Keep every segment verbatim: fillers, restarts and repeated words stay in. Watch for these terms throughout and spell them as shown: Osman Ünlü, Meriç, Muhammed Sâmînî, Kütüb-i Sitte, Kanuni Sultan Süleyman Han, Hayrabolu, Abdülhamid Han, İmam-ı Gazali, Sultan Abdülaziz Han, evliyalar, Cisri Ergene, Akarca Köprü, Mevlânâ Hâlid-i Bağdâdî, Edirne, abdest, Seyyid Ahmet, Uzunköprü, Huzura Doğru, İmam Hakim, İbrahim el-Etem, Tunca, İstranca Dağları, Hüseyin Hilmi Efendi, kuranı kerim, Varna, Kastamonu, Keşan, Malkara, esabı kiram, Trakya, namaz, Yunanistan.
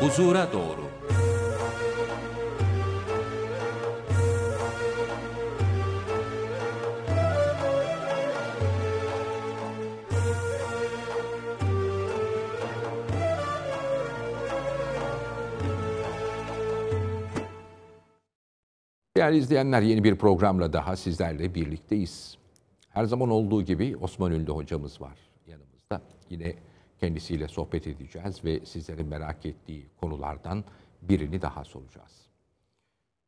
huzura doğru. Değerli izleyenler, yeni bir programla daha sizlerle birlikteyiz. Her zaman olduğu gibi Osman Ünlü hocamız var yanımızda. Yine kendisiyle sohbet edeceğiz ve sizlerin merak ettiği konulardan birini daha soracağız.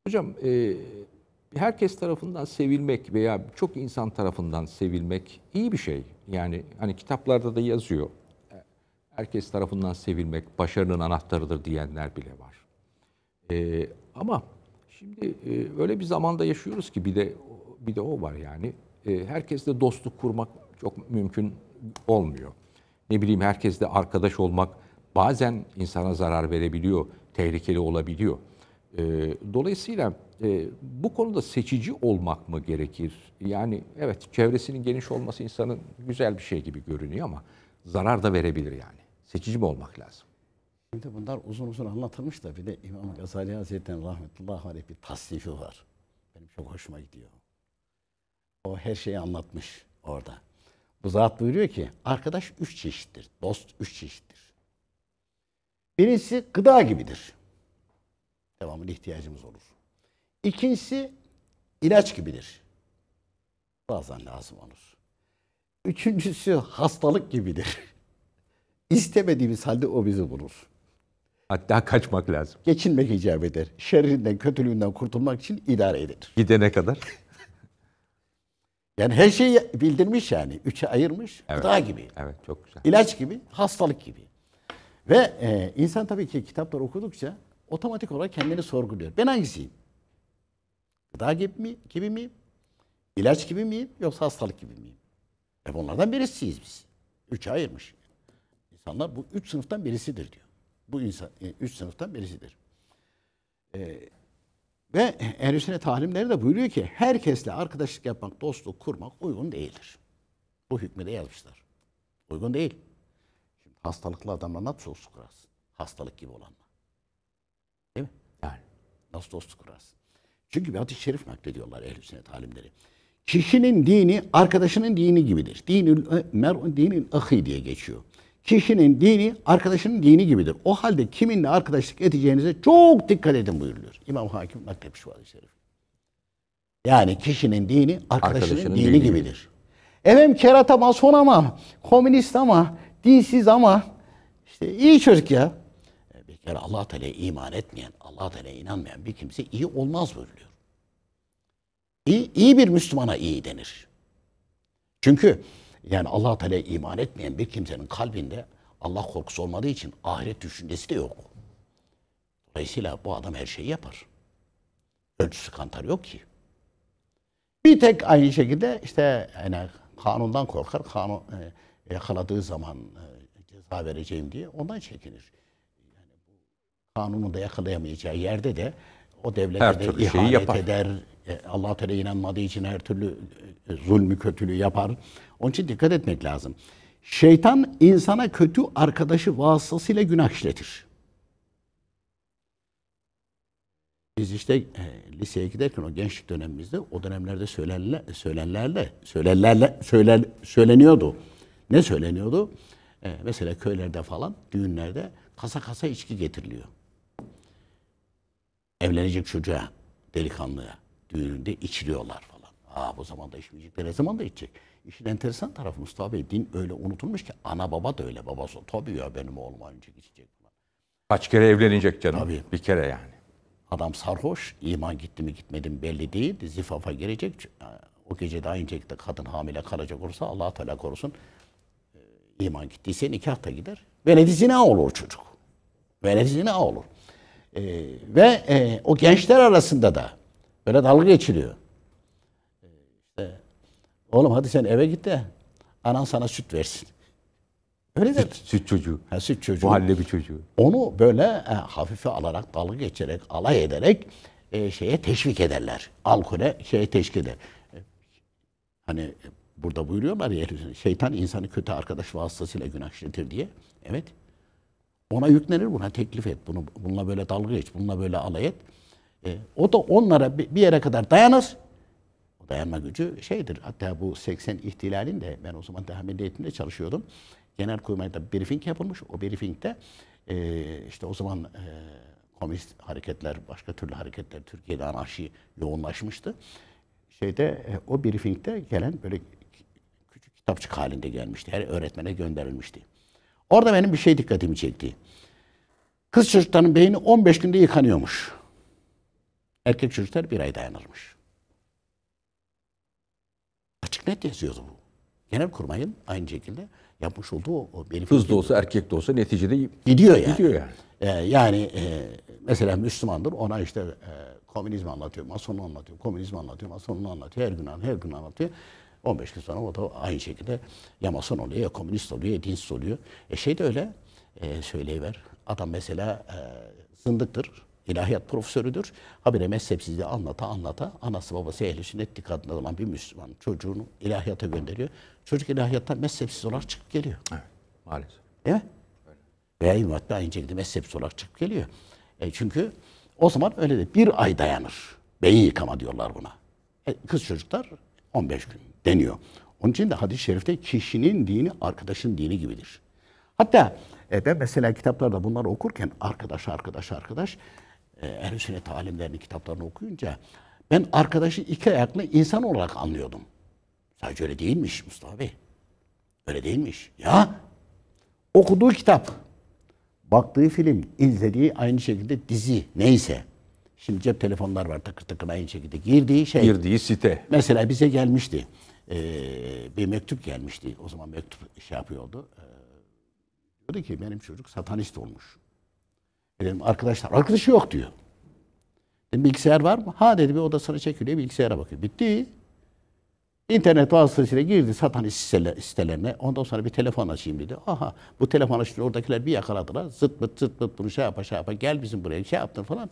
Hocam, herkes tarafından sevilmek veya çok insan tarafından sevilmek iyi bir şey. Yani hani kitaplarda da yazıyor, herkes tarafından sevilmek başarının anahtarıdır diyenler bile var. Ama şimdi öyle bir zamanda yaşıyoruz ki bir de bir de o var yani. Herkesle dostluk kurmak çok mümkün olmuyor. Ne bileyim, herkesle arkadaş olmak bazen insana zarar verebiliyor, tehlikeli olabiliyor. Dolayısıyla bu konuda seçici olmak mı gerekir? Yani evet, çevresinin geniş olması insanın güzel bir şey gibi görünüyor ama zarar da verebilir yani. Seçici mi olmak lazım? Şimdi bunlar uzun uzun anlatılmış da bir de İmam-ı Gazali Hazretleri'nin rahmetullahi aleyh bir tasnifi var. Benim çok hoşuma gidiyor. O her şeyi anlatmış orada. Bu zat buyuruyor ki, arkadaş üç çeşittir, dost üç çeşittir. Birincisi gıda gibidir. Devamlı ihtiyacımız olur. İkincisi ilaç gibidir. Bazen lazım olur. Üçüncüsü hastalık gibidir. İstemediğimiz halde o bizi bulur. Hatta kaçmak lazım. Geçinmek icap eder. Şerrinden, kötülüğünden kurtulmak için idare edilir. Gidene kadar. Yani her şeyi bildirmiş yani. Üçe ayırmış. Evet. Gıda gibi. Evet, çok güzel. İlaç gibi, hastalık gibi. Ve e, insan tabii ki kitapları okudukça otomatik olarak kendini sorguluyor. Ben hangisiyim? Gıda gibi mi, gibi miyim? İlaç gibi miyim? Yoksa hastalık gibi miyim? E bunlardan birisiyiz biz. Üçe ayırmış. İnsanlar bu üç sınıftan birisidir diyor. Bu insan e, üç sınıftan birisidir. E, Ve Ehl-i talimleri de buyuruyor ki, herkesle arkadaşlık yapmak, dostluk kurmak uygun değildir. Bu hükmü de yazmışlar. Uygun değil. Şimdi hastalıklı adamla nasıl dostluk kurarsın? Hastalık gibi olanla. Değil mi? Yani nasıl dostluk kurarsın? Çünkü bir hadis-i şerif naklediyorlar Ehl-i talimleri. Kişinin dini, arkadaşının dini gibidir. Dinül mer'un dinil ahi diye geçiyor. Kişinin dini, arkadaşının dini gibidir. O halde kiminle arkadaşlık edeceğinize çok dikkat edin buyuruluyor. İmam Hakim nakletmiş bu hadis-i şerif. Yani kişinin dini, arkadaşının, arkadaşının dini, dini gibidir. Gibi. Efendim kerat ama, son ama, komünist ama, dinsiz ama, işte iyi çocuk ya. Bir kere Allah-u Teala'ya iman etmeyen, Allah-u Teala'ya inanmayan bir kimse iyi olmaz buyuruluyor. İyi, iyi bir Müslümana iyi denir. Çünkü yani Allah-u Teala'ya iman etmeyen bir kimsenin kalbinde Allah korkusu olmadığı için ahiret düşüncesi de yok. Dolayısıyla bu adam her şeyi yapar. Ölçüsü kantarı yok ki. Bir tek aynı şekilde işte yani kanundan korkar, kanun e, yakaladığı zaman e, ceza vereceğim diye ondan çekinir. Yani bu kanunu da yakalayamayacağı yerde de o devlete de ihanet eder. Allah-u Teala'ya inanmadığı için her türlü zulmü, kötülüğü yapar. Onun için dikkat etmek lazım. Şeytan insana kötü arkadaşı vasıtasıyla günah işletir. Biz işte e, liseye giderken o gençlik dönemimizde o dönemlerde söylenle, söylenlerle, söylenlerle, söylen, söyleniyordu. Ne söyleniyordu? E, mesela köylerde falan, düğünlerde kasa kasa içki getiriliyor. Evlenecek çocuğa, delikanlıya düğününde içiliyorlar falan. Aa, bu zamanda içmeyecekler, ne zaman da içecek? İşin enteresan tarafı Mustafa Bey, din öyle unutulmuş ki ana baba da öyle, babası tabii ya benim oğlum ancak içecek. Kaç kere evlenecek canım? Tabii. Bir kere yani. Adam sarhoş, iman gitti mi gitmedi mi belli değil, zifafa girecek. O gece daha inecek de kadın hamile kalacak olursa Allah-u Teala korusun. İman gittiyse nikah da gider. Veled-i zina olur çocuk. Veled-i zina olur. Ee, ve e, o gençler arasında da böyle dalga geçiliyor. İşte, oğlum hadi sen eve git de anan sana süt versin. Öyle süt, süt çocuğu. Ha, süt çocuğu. Muhallebi çocuğu. Onu böyle e, hafife alarak, dalga geçerek, alay ederek e, şeye teşvik ederler. Alkole şeye teşvik eder. E, hani e, burada buyuruyorlar ya, şeytan insanı kötü arkadaş vasıtasıyla günah işletir diye. Evet. Ona yüklenir, buna teklif et. Bunu, bununla böyle dalga geç, bununla böyle alay et. E, o da onlara bir yere kadar dayanır. O dayanma gücü şeydir. Hatta bu seksen ihtilalinde ben o zaman daha milli eğitimde çalışıyordum. Genelkurmay'da briefing yapılmış. O briefingde e, işte o zaman e, komünist hareketler, başka türlü hareketler, Türkiye'de anarşi yoğunlaşmıştı. Şeyde e, o briefingde gelen böyle küçük kitapçık halinde gelmişti. Her öğretmene gönderilmişti. Orada benim bir şey dikkatimi çekti. Kız çocukların beyni on beş günde yıkanıyormuş. Erkek çocuklar bir ay dayanırmış. Açık net yazıyordu bu. Genelkurmay'ın aynı şekilde yapmış olduğu o benim. Kız da olsa, erkek de olsa neticede gidiyor yani. Gidiyor yani. Ee, yani e, mesela Müslümandır, ona işte e, komünizmi anlatıyor, masonu anlatıyor, komünizmi anlatıyor, masonu anlatıyor, her gün anlatıyor, her gün anlatıyor. on beş gün sonra o da aynı şekilde ya mason oluyor, ya komünist oluyor, ya dinsiz oluyor. E şey de öyle, e, söyleyiver. Adam mesela e, zındıktır, ilahiyat profesörüdür. Habire mezhepsizliği anlata anlata, anası babası ehl-i sünnet dikkatinde olan bir Müslüman çocuğunu ilahiyata gönderiyor. Çocuk ilahiyattan mezhepsiz olarak çıkıp geliyor. Evet, maalesef. Değil mi? Evet. Veya İmam'da aynı şekilde mezhepsiz olarak çıkıp geliyor. E, çünkü o zaman öyle de bir ay dayanır. Beyin yıkama diyorlar buna. E, kız çocuklar on beş gün deniyor. Onun için de hadis-i şerifte kişinin dini arkadaşın dini gibidir. Hatta e, ben mesela kitaplarda bunları okurken arkadaş, arkadaş, arkadaş e, ehl-i sünnet alimlerinin kitaplarını okuyunca ben arkadaşı iki ayaklı insan olarak anlıyordum. Sadece öyle değilmiş Mustafa Bey. Öyle değilmiş. Ya okuduğu kitap, baktığı film, izlediği aynı şekilde dizi neyse. Şimdi cep telefonlar var takır takır aynı şekilde girdiği şey. Girdiği site. Mesela bize gelmişti. Ee, bir mektup gelmişti. O zaman mektup şey yapıyordu. Ee, diyordu ki benim çocuk satanist olmuş. Dedim arkadaşlar arkadaşı yok diyor. Dedim bilgisayar var mı? Ha dedi bir odasına çekiliyor bilgisayara bakıyor. Bitti. İnternet vasıtasıyla girdi satanist sitelerine. Ondan sonra bir telefon açayım dedi. Aha bu telefon açtı oradakiler bir yakaladılar. Zıt bıt zıt bıt bunu şey yapa şey yapa gel bizim buraya şey yaptın falan.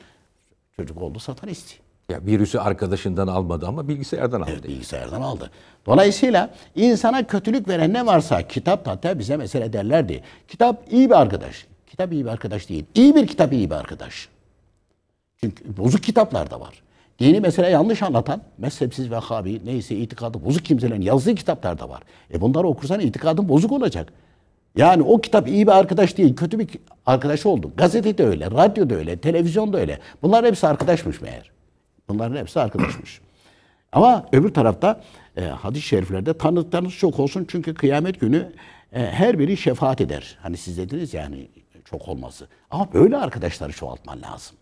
Çocuk oldu satanist. Ya virüsü arkadaşından almadı ama bilgisayardan aldı. Evet, bilgisayardan aldı. Dolayısıyla insana kötülük veren ne varsa kitap hatta bize mesele derlerdi. Kitap iyi bir arkadaş. Kitap iyi bir arkadaş değil. İyi bir kitap iyi bir arkadaş. Çünkü bozuk kitaplar da var. Dini mesela yanlış anlatan, mezhepsiz ve habi neyse itikadı bozuk kimselerin yazdığı kitaplar da var. E bunları okursan itikadın bozuk olacak. Yani o kitap iyi bir arkadaş değil, kötü bir arkadaş oldu. Gazete de öyle, radyo da öyle, televizyon da öyle. Bunların hepsi arkadaşmış meğer. Bunların hepsi arkadaşmış. Ama öbür tarafta e, hadis-i şeriflerde tanıdıklarınız çok olsun çünkü kıyamet günü e, her biri şefaat eder. Hani siz dediniz ya hani çok olması. Ama böyle arkadaşları çoğaltman lazım.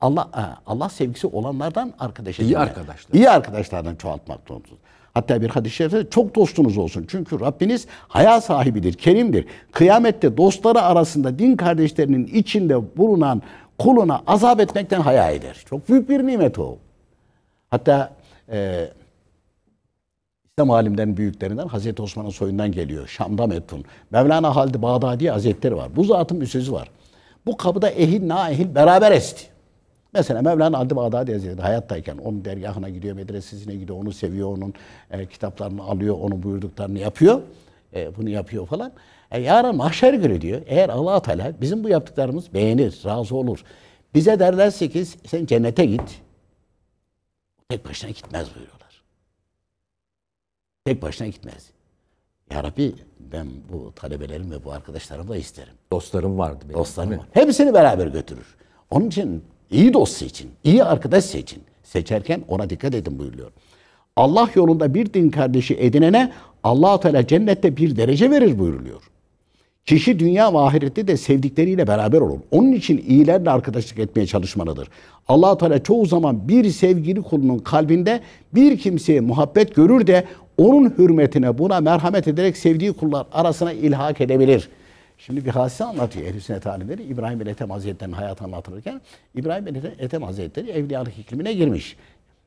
Allah Allah sevgisi olanlardan arkadaş edinler. İyi arkadaşlar. İyi arkadaşlardan çoğaltmak zorundasınız. Hatta bir hadis-i şerifte çok dostunuz olsun. Çünkü Rabbiniz haya sahibidir, kerimdir. Kıyamette dostları arasında din kardeşlerinin içinde bulunan kuluna azap etmekten haya eder. Çok büyük bir nimet o. Hatta e, İslam alimlerin büyüklerinden Hazreti Osman'ın soyundan geliyor. Şam'da metun. Mevlânâ Hâlid-i Bağdâdî Hazretleri var. Bu zatın bir sözü var. Bu kapıda ehil naehil beraber esti. Mesela Mevlânâ Hâlid-i Bağdâdî Hazretleri hayattayken onun dergahına gidiyor, medresesine gidiyor, onu seviyor, onun e, kitaplarını alıyor, onun buyurduklarını yapıyor, e, bunu yapıyor falan. E, yarın mahşer günü diyor, eğer Allah-u Teala bizim bu yaptıklarımız beğenir, razı olur. Bize derlerse ki sen cennete git, tek başına gitmez buyuruyorlar. Tek başına gitmez. Ya Rabbi ben bu talebelerim ve bu arkadaşlarımı da isterim. Dostlarım vardı benim. Dostlarım var. Hepsini beraber götürür. Onun için... İyi dost seçin, iyi arkadaş seçin. Seçerken ona dikkat edin buyuruyor. Allah yolunda bir din kardeşi edinene Allah-u Teala cennette bir derece verir buyuruluyor. Kişi dünya ve ahirette de sevdikleriyle beraber olur. Onun için iyilerle arkadaşlık etmeye çalışmalıdır. Allah-u Teala çoğu zaman bir sevgili kulunun kalbinde bir kimseye muhabbet görür de onun hürmetine buna merhamet ederek sevdiği kullar arasına ilhak edebilir. Şimdi bir hadise anlatıyor Ehl-i Sünnet alimleri. İbrahim el-Etem Hazretleri'nin hayatı anlatılırken İbrahim el-Etem Hazretleri evliyalık iklimine girmiş.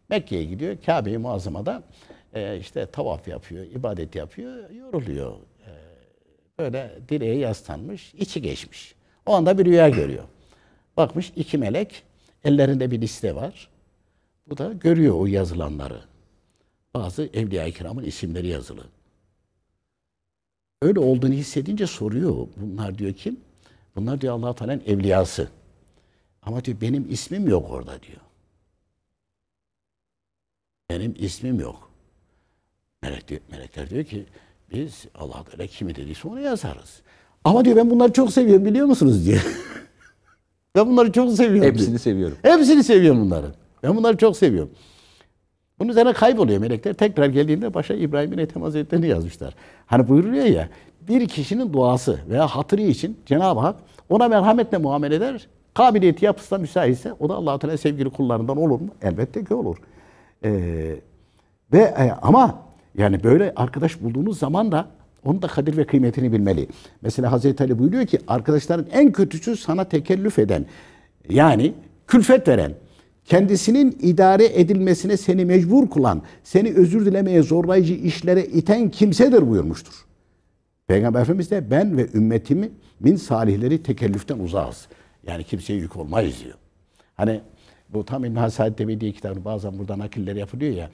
Mekke'ye gidiyor. Kabe-i Muazzama'da e, işte tavaf yapıyor, ibadet yapıyor, yoruluyor. E, böyle direğe yaslanmış, içi geçmiş. O anda bir rüya görüyor. Bakmış iki melek, ellerinde bir liste var. Bu da görüyor o yazılanları. Bazı evliya-i kiramın isimleri yazılı. Öyle olduğunu hissedince soruyor. Bunlar diyor kim? Bunlar diyor Allah-u Teala'nın evliyası. Ama diyor benim ismim yok orada diyor. Benim ismim yok. Melek diyor, melekler diyor ki biz Allah-u Teala kimi dediyse onu yazarız. Ama diyor ben bunları çok seviyorum biliyor musunuz diyor. Ben bunları çok seviyorum. Hepsini diyor. seviyorum. Hepsini seviyorum bunları. Ben bunları çok seviyorum. Bunun üzerine kayboluyor melekler. Tekrar geldiğinde başa İbrahim el-Etem Hazretleri'ni yazmışlar. Hani buyuruyor ya, bir kişinin duası veya hatırı için Cenab-ı Hak ona merhametle muamele eder. Kabiliyeti yapısına müsaitse o da Allah-u Teala sevgili kullarından olur mu? Elbette ki olur. Ee, ve e, ama yani böyle arkadaş bulduğunuz zaman da onun da kadir ve kıymetini bilmeli. Mesela Hazreti Ali buyuruyor ki arkadaşların en kötüsü sana tekellüf eden, yani külfet veren, kendisinin idare edilmesine seni mecbur kılan, seni özür dilemeye zorlayıcı işlere iten kimsedir buyurmuştur. Peygamber Efendimiz de ben ve ümmetimin salihleri tekellüften uzağız. Yani kimseye yük olmayız diyor. Hani bu tam İbn-i Said Demediye kitabı bazen buradan nakiller yapılıyor ya.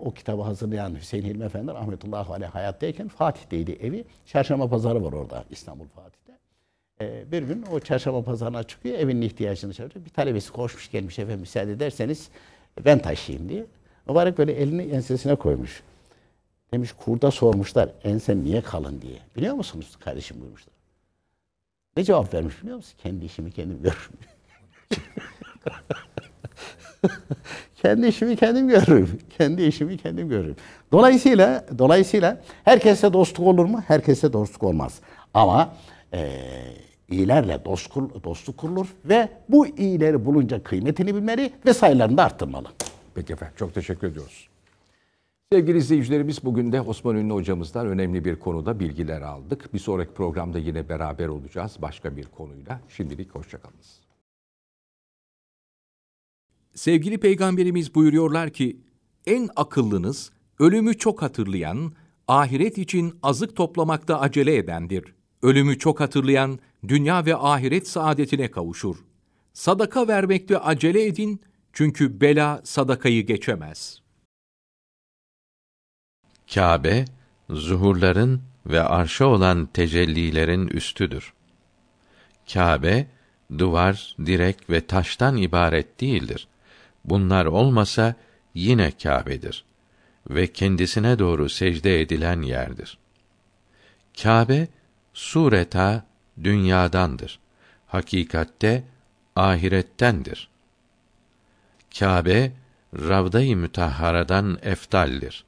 O kitabı hazırlayan Hüseyin Hilmi Efendi rahmetullahi aleyh hayattayken Fatih'teydi evi. Çarşamba pazarı var orada İstanbul Fatih'te. Ee, bir gün o çarşamba pazarına çıkıyor, evinin ihtiyacını çağırıyor. Bir talebesi koşmuş gelmiş, efendim müsaade ederseniz ben taşıyayım diye. Mübarek böyle elini ensesine koymuş. Demiş kurda sormuşlar ensen niye kalın diye. Biliyor musunuz kardeşim buyurmuşlar. Ne cevap vermiş biliyor musun? Kendi işimi kendim görürüm. Kendi işimi kendim görürüm. Kendi işimi kendim görürüm. Dolayısıyla dolayısıyla herkese dostluk olur mu? Herkese dostluk olmaz. Ama e, iyilerle dost kur, dostluk kurulur ve bu iyileri bulunca kıymetini bilmeli ve sayılarını da arttırmalı. Peki efendim. Çok teşekkür ediyoruz. Sevgili izleyicilerimiz, bugün de Osman Ünlü hocamızdan önemli bir konuda bilgiler aldık. Bir sonraki programda yine beraber olacağız başka bir konuyla. Şimdilik hoşçakalınız. Sevgili Peygamberimiz buyuruyorlar ki, en akıllınız ölümü çok hatırlayan, ahiret için azık toplamakta acele edendir. Ölümü çok hatırlayan dünya ve ahiret saadetine kavuşur. Sadaka vermekte acele edin çünkü bela sadakayı geçemez. Kâbe, zuhurların ve arşa olan tecellilerin üstüdür. Kâbe, duvar, direk ve taştan ibaret değildir. Bunlar olmasa yine Kâbe'dir ve kendisine doğru secde edilen yerdir. Kâbe, sureta dünyadandır. Hakikatte ahirettendir. Kâbe, Ravda-i Mütahhara'dan efdaldir.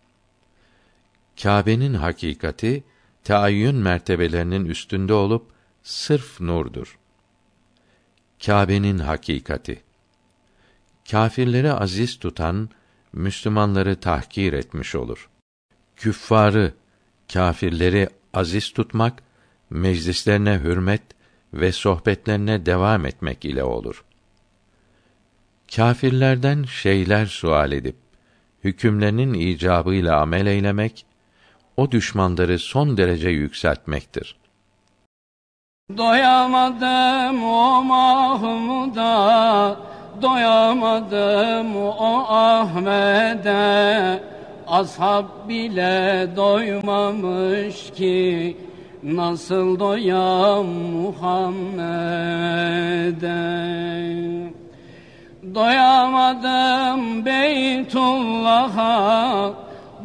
Kâbe'nin hakikati, teayyün mertebelerinin üstünde olup, sırf nurdur. Kâbe'nin hakikati. Kâfirleri aziz tutan, Müslümanları tahkir etmiş olur. Küffarı, kâfirleri aziz tutmak, meclislerine hürmet ve sohbetlerine devam etmek ile olur. Kâfirlerden şeyler sual edip, hükümlerinin icabıyla amel eylemek, o düşmanları son derece yükseltmektir. Doyamadım o Mahmud'a, doyamadım o Ahmet'e, ashab bile doymamış ki, nasıl doyam Muhammed'e. Doyamadım Beytullah'a,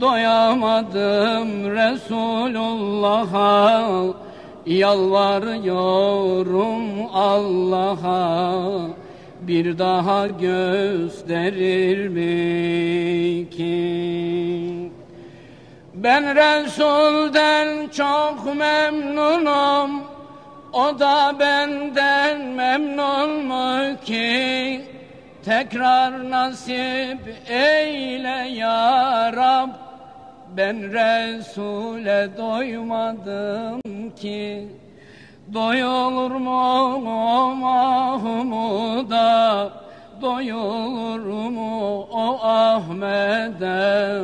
doyamadım Resulullah'a, yalvarıyorum Allah'a, bir daha gösterir mi ki? Ben Resul'den çok memnunum, o da benden memnun mu ki? Tekrar nasip eyle ya Rab, ben Resul'e doymadım ki. Doyulur mu o Mahmud'a, doyulur mu o Ahmet'e?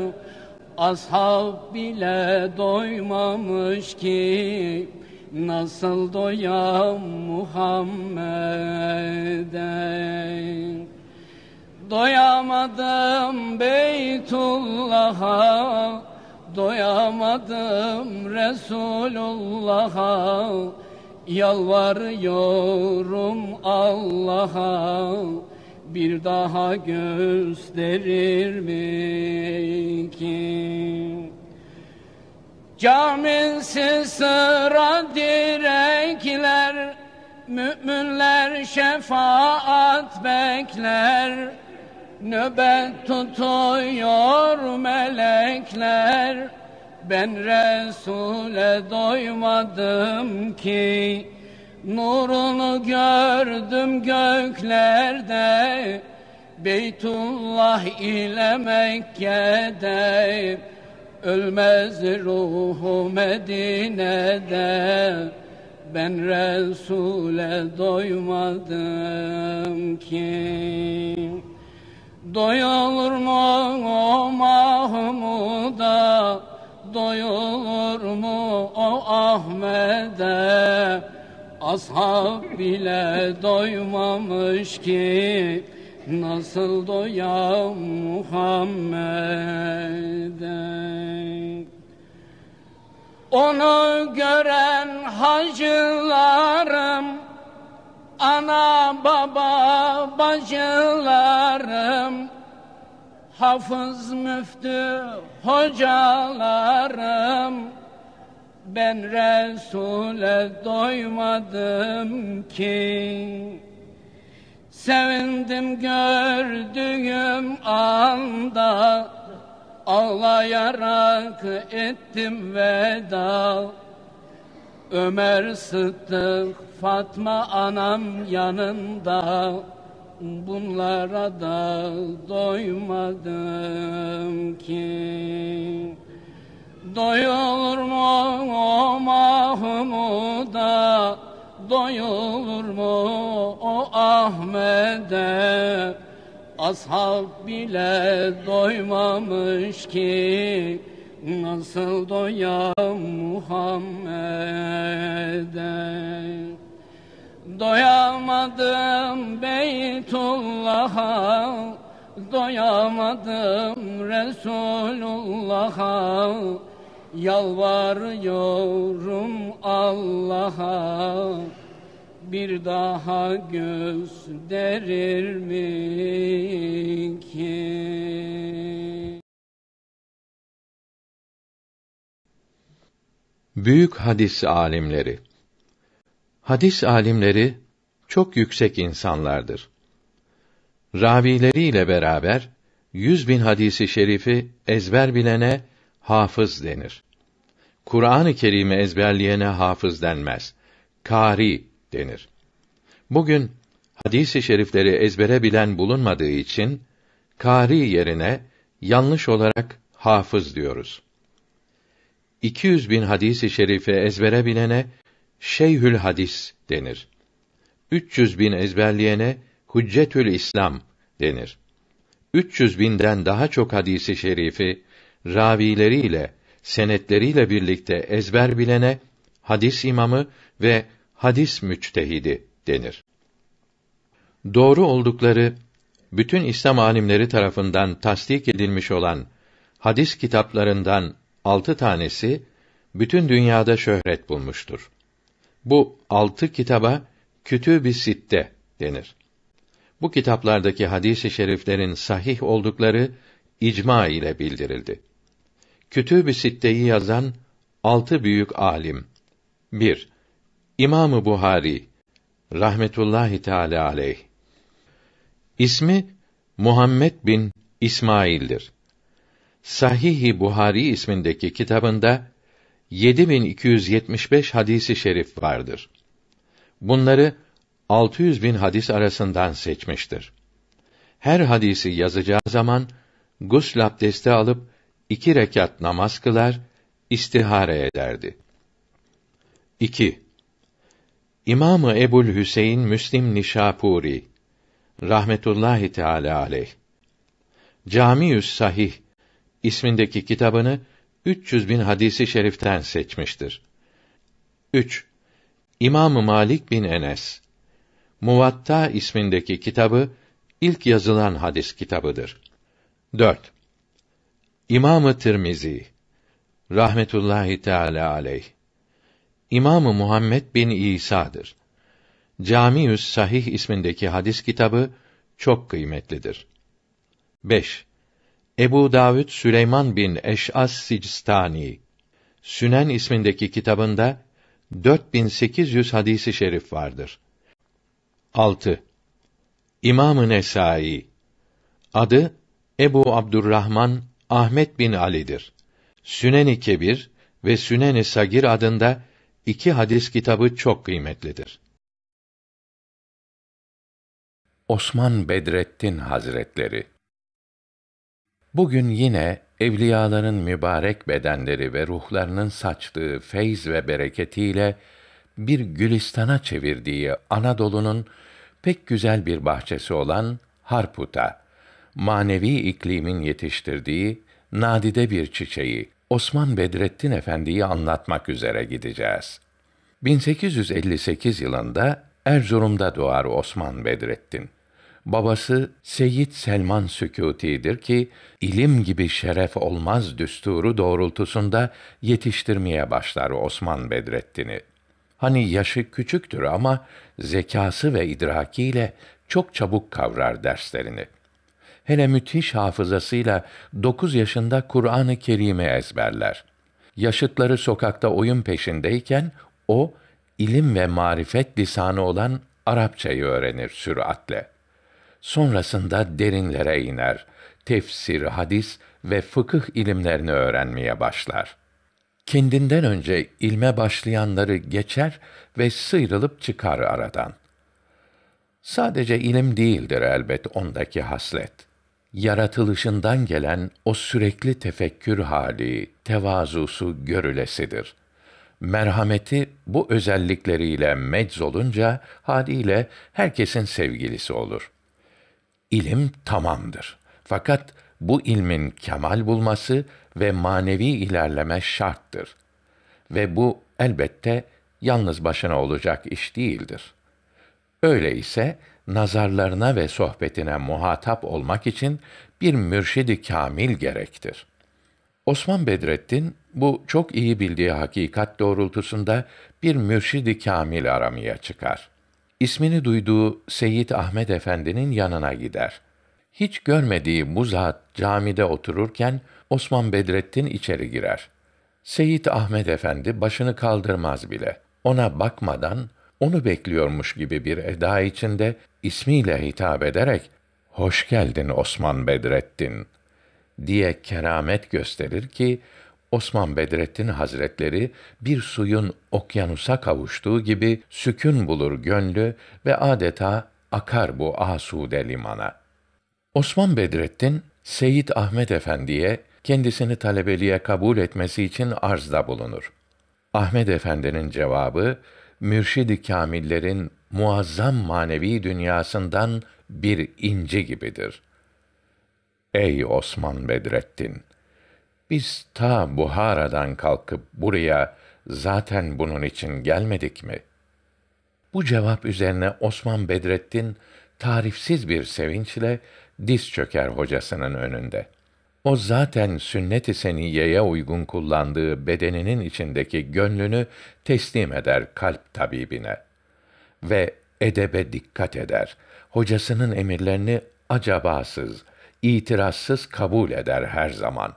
Ashab bile doymamış ki, nasıl doyam Muhammed'e? Doyamadım Beytullah'a, doyamadım Resulullah'a, Yalvarıyorum Allah'a, bir daha gösterir mi ki? Camisiz sıra direkler, müminler şefaat bekler. Nöbet tutuyor melekler, ben Resul'e doymadım ki. Nurunu gördüm göklerde, Beytullah ile Mekke'de. Ölmez ruhu Medine'de, ben Resul'e doymadım ki. Doyulur mu o Mahmud'a, doyulur mu o Ahmet'e? Ashab bile doymamış ki, nasıl doyam Muhammed'e? Onu gören hacılarım, ana baba bacılarım, hafız müftü hocalarım, ben Resul'e doymadım ki. Sevindim gördüğüm anda, ağlayarak ettim veda. Ömer Sıddık, Fatma anam yanında, bunlara da doymadım ki. Doyulur mu o Mahmud'a, doyulur mu o Ahmet'e? Ashab bile doymamış ki, nasıl doyam Muhammed'e? Doyamadım Beytullah'a, doyamadım Resulullah'a. Yalvarıyorum Allah'a, bir daha gösterir mi ki? Büyük hadis alimleri. Hadis alimleri çok yüksek insanlardır. Ravileriyle beraber yüz bin hadisi şerifi ezber bilene hafız denir. Kur'an-ı Kerim'i ezberleyene hafız denmez, kâri denir. Bugün hadis-i şerifleri ezbere bilen bulunmadığı için kâri yerine yanlış olarak hafız diyoruz. iki yüz bin hadis-i şerifi ezbere bilene şeyhül hadis denir. üç yüz bin ezberleyene hüccetül İslam denir. üç yüz binden daha çok hadis-i şerifi ravileriyle, senetleriyle birlikte ezber bilene hadis imamı ve hadis müçtehidi denir. Doğru oldukları bütün İslam alimleri tarafından tasdik edilmiş olan hadis kitaplarından altı tanesi bütün dünyada şöhret bulmuştur. Bu altı kitaba Kütüb-i Sitte denir. Bu kitaplardaki hadis-i şeriflerin sahih oldukları icma ile bildirildi. Kütüb-i Sitte'yi yazan altı büyük alim. bir İmam-ı Buhari rahmetullahi teâlâ aleyh. İsmi Muhammed bin İsmail'dir. Sahih-i Buhari ismindeki kitabında yedi bin iki yüz yetmiş beş hadis-i şerif vardır. Bunları altı yüz bin hadis arasından seçmiştir. Her hadisi yazacağı zaman gusl abdesti alıp iki rekat namaz kılar, istihare ederdi. iki İmam-ı Ebu'l-Hüseyin Müslim Nişapuri rahmetullahi teâlâ aleyh. Cami-ü's Sahih ismindeki kitabını üç yüz bin hadisi şeriften seçmiştir. üç İmam-ı Malik bin Enes Muvatta ismindeki kitabı ilk yazılan hadis kitabıdır. dört İmam-ı Tirmizi rahmetullahi teâlâ aleyh. İmam-ı Muhammed bin İsa'dır. Cami-ü's Sahih ismindeki hadis kitabı çok kıymetlidir. beş. Ebu Davud Süleyman bin Eş'as Sicistani, Sünen ismindeki kitabında dört bin sekiz yüz hadisi şerif vardır. altı. İmam-ı Nesai, adı Ebu Abdurrahman Ahmet bin Ali'dir. Sünen-i Kebir ve Sünen-i Sagir adında iki hadis kitabı çok kıymetlidir. Osman Bedrettin Hazretleri. Bugün yine evliyaların mübarek bedenleri ve ruhlarının saçtığı feyz ve bereketiyle bir gülistana çevirdiği Anadolu'nun pek güzel bir bahçesi olan Harput'a, manevi iklimin yetiştirdiği nadide bir çiçeği, Osman Bedrettin Efendi'yi anlatmak üzere gideceğiz. bin sekiz yüz elli sekiz yılında Erzurum'da doğar Osman Bedrettin. Babası Seyyid Selman Sükûti'dir ki, ilim gibi şeref olmaz düsturu doğrultusunda yetiştirmeye başlar Osman Bedrettin'i. Hani yaşı küçüktür ama zekası ve idrakiyle çok çabuk kavrar derslerini. Hele müthiş hafızasıyla dokuz yaşında Kur'an-ı Kerim'i ezberler. Yaşıtları sokakta oyun peşindeyken, o, ilim ve marifet lisanı olan Arapçayı öğrenir süratle. Sonrasında derinlere iner, tefsir, hadis ve fıkıh ilimlerini öğrenmeye başlar. Kendinden önce ilme başlayanları geçer ve sıyrılıp çıkar aradan. Sadece ilim değildir elbet ondaki haslet. Yaratılışından gelen o sürekli tefekkür hali, tevazusu görülesidir. Merhameti bu özellikleriyle mecz olunca, haliyle herkesin sevgilisi olur. İlim tamamdır. Fakat bu ilmin kemal bulması ve manevi ilerleme şarttır. Ve bu elbette yalnız başına olacak iş değildir. Öyleyse nazarlarına ve sohbetine muhatap olmak için bir mürşid-i kamil gerektir. Osman Bedrettin bu çok iyi bildiği hakikat doğrultusunda bir mürşid-i kamil aramaya çıkar. İsmini duyduğu Seyyid Ahmet Efendi'nin yanına gider. Hiç görmediği bu zat camide otururken Osman Bedrettin içeri girer. Seyyid Ahmet Efendi başını kaldırmaz bile. Ona bakmadan onu bekliyormuş gibi bir eda içinde ismiyle hitap ederek "Hoş geldin Osman Bedrettin" diye keramet gösterir ki Osman Bedrettin Hazretleri bir suyun okyanusa kavuştuğu gibi sükûn bulur gönlü ve adeta akar bu asude limana. Osman Bedrettin Seyyid Ahmet Efendi'ye kendisini talebeliğe kabul etmesi için arzda bulunur. Ahmet Efendi'nin cevabı mürşid-i kâmillerin muazzam manevi dünyasından bir inci gibidir. Ey Osman Bedrettin! Biz ta Buhara'dan kalkıp buraya zaten bunun için gelmedik mi? Bu cevap üzerine Osman Bedrettin tarifsiz bir sevinçle diz çöker hocasının önünde. O zaten sünnet-i seniyeye uygun kullandığı bedeninin içindeki gönlünü teslim eder kalp tabibine ve edebe dikkat eder. Hocasının emirlerini acabasız, itirazsız kabul eder her zaman.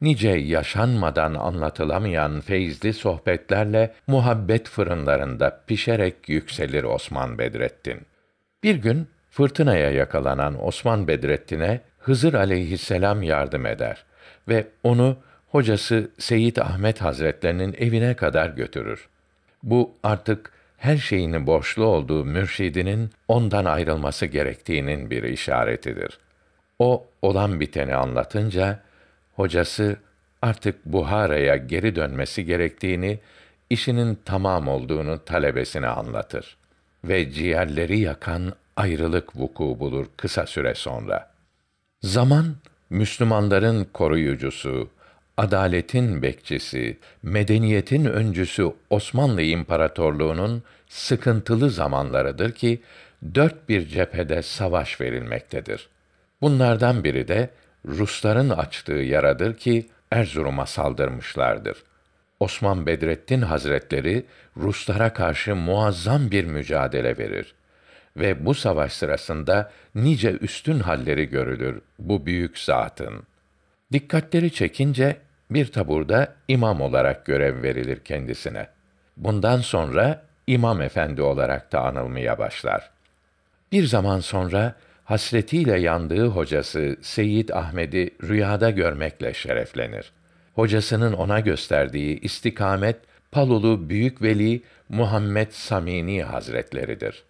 Nice yaşanmadan anlatılamayan feyizli sohbetlerle muhabbet fırınlarında pişerek yükselir Osman Bedrettin. Bir gün fırtınaya yakalanan Osman Bedrettin'e Hızır aleyhisselam yardım eder ve onu hocası Seyyid Ahmet Hazretlerinin evine kadar götürür. Bu artık her şeyini borçlu olduğu mürşidinin ondan ayrılması gerektiğinin bir işaretidir. O olan biteni anlatınca hocası artık Buhara'ya geri dönmesi gerektiğini, işinin tamam olduğunu talebesine anlatır ve ciğerleri yakan ayrılık vuku bulur kısa süre sonra. Zaman, Müslümanların koruyucusu, adaletin bekçisi, medeniyetin öncüsü Osmanlı İmparatorluğu'nun sıkıntılı zamanlarıdır ki, dört bir cephede savaş verilmektedir. Bunlardan biri de Rusların açtığı yaradır ki Erzurum'a saldırmışlardır. Osman Bedrettin Hazretleri Ruslara karşı muazzam bir mücadele verir ve bu savaş sırasında nice üstün halleri görülür bu büyük zatın. Dikkatleri çekince bir taburda imam olarak görev verilir kendisine. Bundan sonra İmam Efendi olarak da anılmaya başlar. Bir zaman sonra hasretiyle yandığı hocası Seyyid Ahmet'i rüyada görmekle şereflenir. Hocasının ona gösterdiği istikamet Palulu Büyük Veli Muhammed Sâmînî Hazretleridir.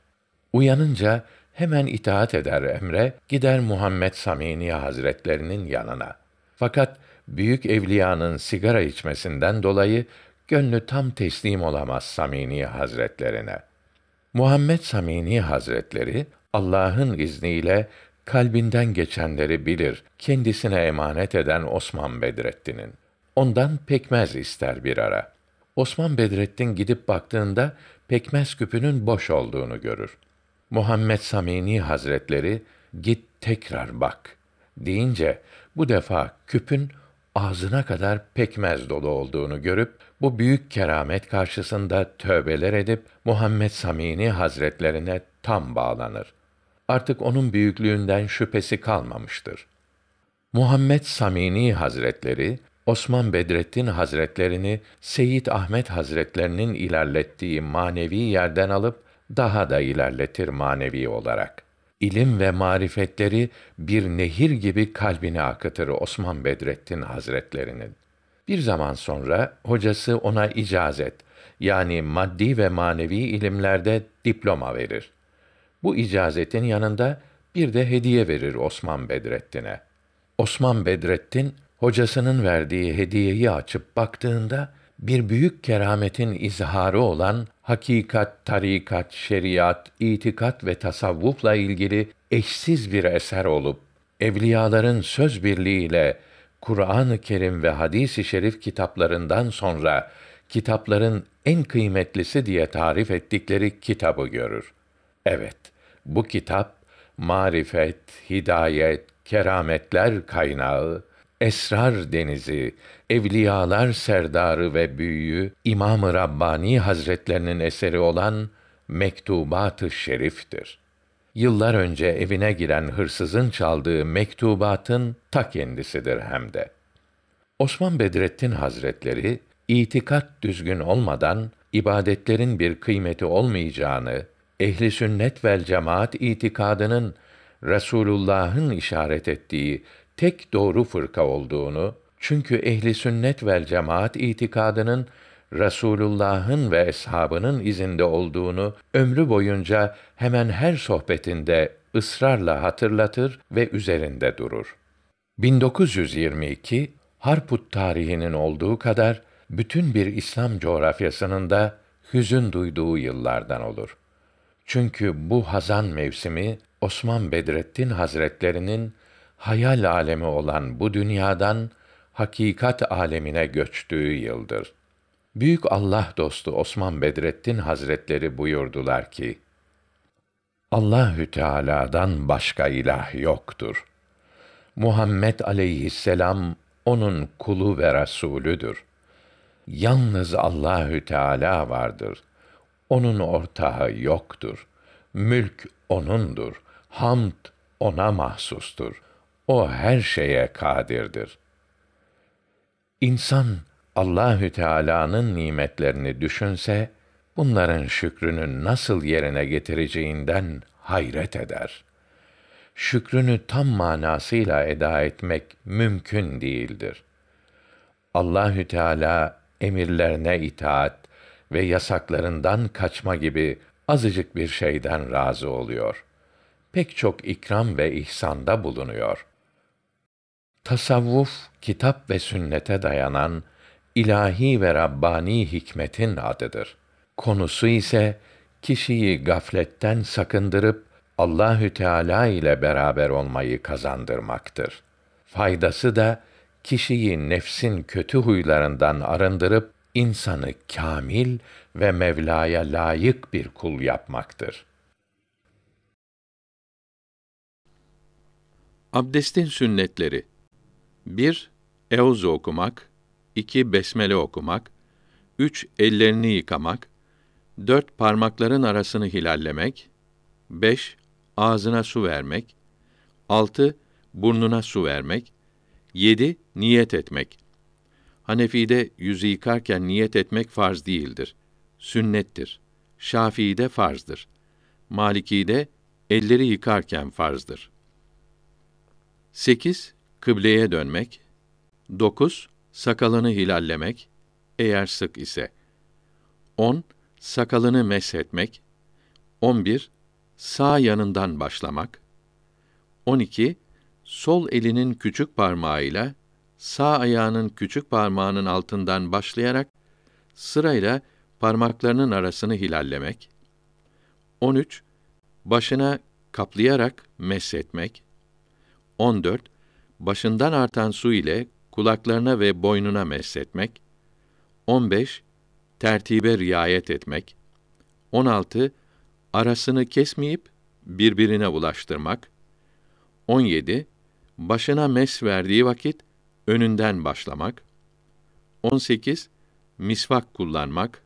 Uyanınca hemen itaat eder emre, gider Muhammed Sâmînî Hazretlerinin yanına. Fakat büyük evliyanın sigara içmesinden dolayı gönlü tam teslim olamaz Sâmînî Hazretlerine. Muhammed Sâmînî Hazretleri Allah'ın izniyle kalbinden geçenleri bilir kendisine emanet eden Osman Bedrettin'in. Ondan pekmez ister bir ara. Osman Bedrettin gidip baktığında pekmez küpünün boş olduğunu görür. Muhammed Sâmînî Hazretleri git tekrar bak deyince bu defa küpün ağzına kadar pekmez dolu olduğunu görüp bu büyük keramet karşısında tövbeler edip Muhammed Sâmînî Hazretlerine tam bağlanır. Artık onun büyüklüğünden şüphesi kalmamıştır. Muhammed Sâmînî Hazretleri Osman Bedrettin Hazretlerini Seyyid Ahmet Hazretlerinin ilerlettiği manevi yerden alıp daha da ilerletir manevi olarak. İlim ve marifetleri bir nehir gibi kalbine akıtır Osman Bedrettin Hazretlerinin. Bir zaman sonra hocası ona icazet, yani maddi ve manevi ilimlerde diploma verir. Bu icazetin yanında bir de hediye verir Osman Bedrettin'e. Osman Bedrettin, hocasının verdiği hediyeyi açıp baktığında, bir büyük kerametin izharı olan hakikat, tarikat, şeriat, itikat ve tasavvufla ilgili eşsiz bir eser olup, evliyaların söz birliğiyle Kur'an-ı Kerim ve hadis-i şerif kitaplarından sonra kitapların en kıymetlisi diye tarif ettikleri kitabı görür. Evet, bu kitap, marifet, hidayet, kerametler kaynağı, esrar denizi, evliyalar serdarı ve büyüğü İmam-ı Rabbani Hazretlerinin eseri olan Mektubat-ı Şerif'tir. Yıllar önce evine giren hırsızın çaldığı mektubatın ta kendisidir hem de. Osman Bedrettin Hazretleri, itikat düzgün olmadan ibadetlerin bir kıymeti olmayacağını, ehli sünnet vel cemaat itikadının Resulullah'ın işaret ettiği tek doğru fırka olduğunu, çünkü ehli sünnet vel cemaat itikadının Resulullah'ın ve eshabının izinde olduğunu ömrü boyunca hemen her sohbetinde ısrarla hatırlatır ve üzerinde durur. bin dokuz yüz yirmi iki Harput tarihinin olduğu kadar bütün bir İslam coğrafyasının da hüzün duyduğu yıllardan olur. Çünkü bu hazan mevsimi Osman Bedrettin Hazretlerinin hayal alemi olan bu dünyadan hakikat alemine göçtüğü yıldır. Büyük Allah dostu Osman Bedrettin Hazretleri buyurdular ki: Allahü Teâlâ'dan başka ilah yoktur. Muhammed aleyhisselam onun kulu ve resulüdür. Yalnız Allahü Teâlâ vardır. Onun ortağı yoktur. Mülk onundur. Hamd ona mahsustur. O her şeye kadirdir. İnsan Allahü Teâlâ'nın nimetlerini düşünse, bunların şükrünü nasıl yerine getireceğinden hayret eder. Şükrünü tam manasıyla eda etmek mümkün değildir. Allahü Teâlâ emirlerine itaat ve yasaklarından kaçma gibi azıcık bir şeyden razı oluyor. Pek çok ikram ve ihsanda bulunuyor. Tasavvuf, kitap ve sünnete dayanan ilahi ve rabbani hikmetin adıdır. Konusu ise kişiyi gafletten sakındırıp Allahü Teâlâ ile beraber olmayı kazandırmaktır. Faydası da kişiyi nefsin kötü huylarından arındırıp insanı kâmil ve Mevla'ya layık bir kul yapmaktır. Abdestin sünnetleri: bir. Euzu okumak, iki. Besmele okumak, üç ellerini yıkamak, dört parmakların arasını hilallemek, beş ağzına su vermek, altı burnuna su vermek, yedi niyet etmek. Hanefi'de yüzü yıkarken niyet etmek farz değildir, sünnettir. Şafii'de farzdır. Maliki'de elleri yıkarken farzdır. sekiz Kıbleye dönmek, dokuz sakalını hilallemek, eğer sık ise, on sakalını meshetmek, on bir sağ yanından başlamak, on iki sol elinin küçük parmağıyla sağ ayağının küçük parmağının altından başlayarak sırayla parmaklarının arasını hilallemek, on üç başına kaplayarak meshetmek, on dört başından artan su ile kulaklarına ve boynuna meshetmek, on beş tertibe riayet etmek, on altı arasını kesmeyip birbirine bulaştırmak, on yedi başına mesh verdiği vakit önünden başlamak, on sekiz misvak kullanmak,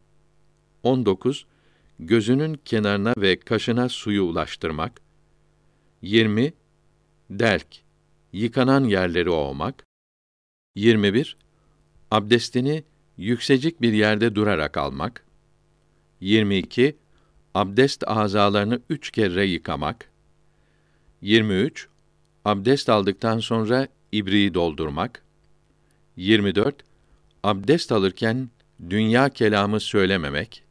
on dokuz gözünün kenarına ve kaşına suyu ulaştırmak, yirmi derk, yıkanan yerleri ovmak, yirmi bir abdestini yüksekçik bir yerde durarak almak, yirmi iki abdest azalarını üç kere yıkamak, yirmi üç abdest aldıktan sonra ibriği doldurmak, yirmi dört abdest alırken dünya kelamı söylememek.